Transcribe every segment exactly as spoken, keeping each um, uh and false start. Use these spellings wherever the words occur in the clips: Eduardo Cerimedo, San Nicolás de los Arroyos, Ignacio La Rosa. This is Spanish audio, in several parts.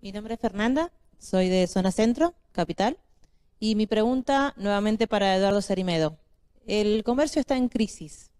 Mi nombre es Fernanda, soy de Zona Centro, Capital, y mi pregunta nuevamente para Eduardo Cerimedo. El comercio está en crisis,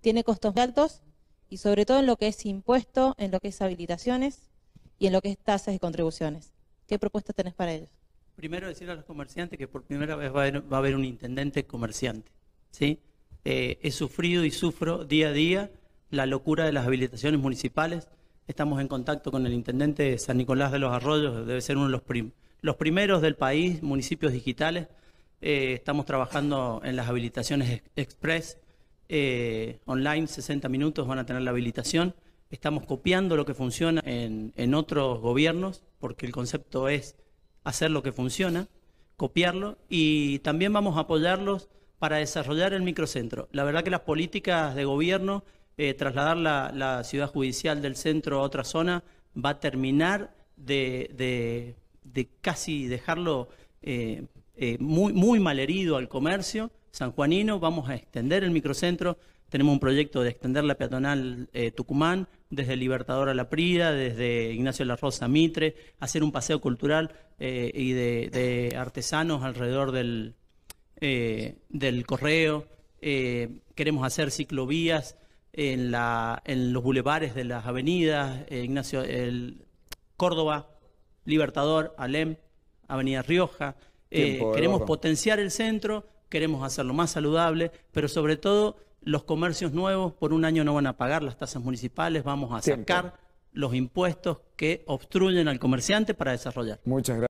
tiene costos muy altos y sobre todo en lo que es impuesto, en lo que es habilitaciones y en lo que es tasas y contribuciones. ¿Qué propuestas tenés para ellos? Primero decir a los comerciantes que por primera vez va a haber, va a haber un intendente comerciante, ¿sí? Eh, he sufrido y sufro día a día la locura de las habilitaciones municipales. Estamos en contacto con el intendente de San Nicolás de los Arroyos, debe ser uno de los, prim los primeros del país, municipios digitales. Eh, estamos trabajando en las habilitaciones ex express, eh, online, sesenta minutos van a tener la habilitación. Estamos copiando lo que funciona en, en otros gobiernos, porque el concepto es hacer lo que funciona, copiarlo, y también vamos a apoyarlos para desarrollar el microcentro. La verdad que las políticas de gobierno... Eh, trasladar la, la ciudad judicial del centro a otra zona va a terminar de, de, de casi dejarlo eh, eh, muy, muy malherido al comercio sanjuanino. Vamos a extender el microcentro, tenemos un proyecto de extender la peatonal eh, Tucumán, desde Libertador a La Prida, desde Ignacio La Rosa a Mitre, hacer un paseo cultural eh, y de, de artesanos alrededor del, eh, del correo, eh, queremos hacer ciclovías, En, la, en los bulevares de las avenidas, eh, Ignacio, el Córdoba, Libertador, Alem, Avenida Rioja. Eh, queremos loco. potenciar el centro, queremos hacerlo más saludable, pero sobre todo los comercios nuevos por un año no van a pagar las tasas municipales, vamos a Tiempo. sacar los impuestos que obstruyen al comerciante para desarrollar. Muchas gracias.